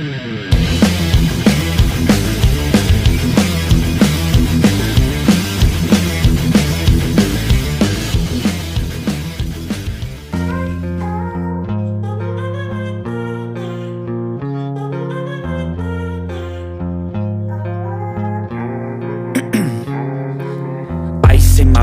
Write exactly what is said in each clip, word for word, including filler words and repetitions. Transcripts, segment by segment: In my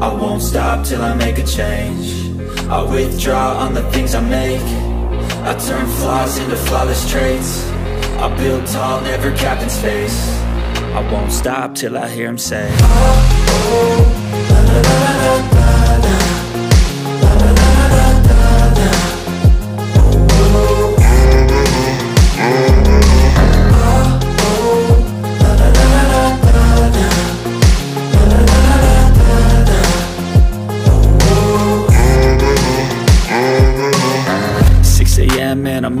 I won't stop till I make a change. I withdraw on the things I make, I turn flaws into flawless traits. I build tall, never capped in space. I won't stop till I hear him say, oh, oh, la, la, la, la, la, la. Man, I'm